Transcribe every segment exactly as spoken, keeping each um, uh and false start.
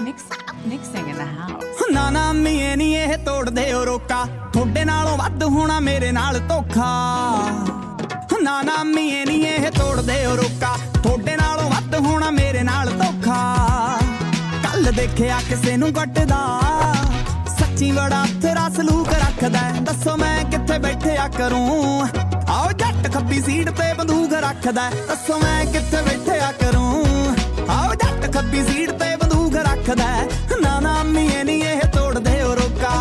Mix, mixing in the house. Na na mie ni eh tod de o roka. Thode naalo vad hona mere naal tokha. Na na mie ni eh tod de o roka. Thode naalo vad hona mere naal tokha. Kal dekhiya kise nu gatda. Sachi vada tera saluk rakhda. Dasso main kithe baithiya karun. Aao jatt khappi seed pe bandook rakhda. Dasso main kithe baithiya karun. Aao jatt khappi seed pe bandook rakhda. Na na mie ni eh tod de o roka.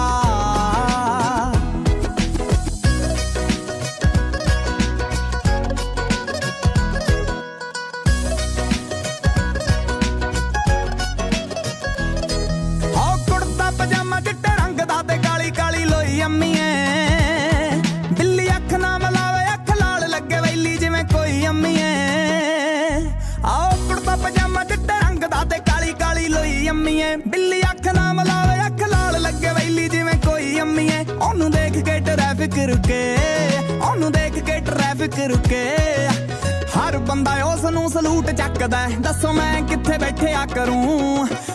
Aao kurta pajama jitte rang da te kali kali loi ammi eh. Billi akh na malawe akh laal lagge veli jive koi ammi eh. Aao kurta pajama jitte rang da te kali kali loi ammi eh. Billi akh na malawe akh laal lagge veli jive koi ammi eh. Onu dekh ke traffic ruke, onu dekh ke traffic ruke. Har banda usnu salute jackda, dasso main kithe baithiya karun.